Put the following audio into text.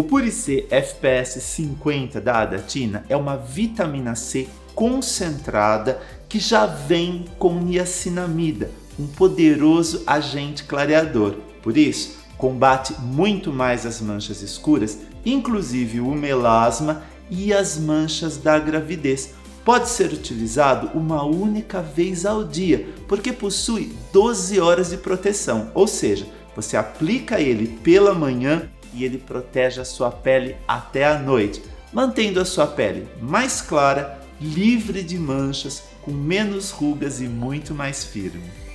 O Pure C FPS 50 da Adatina é uma vitamina C concentrada que já vem com niacinamida, um poderoso agente clareador. Por isso, combate muito mais as manchas escuras, inclusive o melasma e as manchas da gravidez. Pode ser utilizado uma única vez ao dia, porque possui 12 horas de proteção, ou seja, você aplica ele pela manhã e ele protege a sua pele até a noite, mantendo a sua pele mais clara, livre de manchas, com menos rugas e muito mais firme.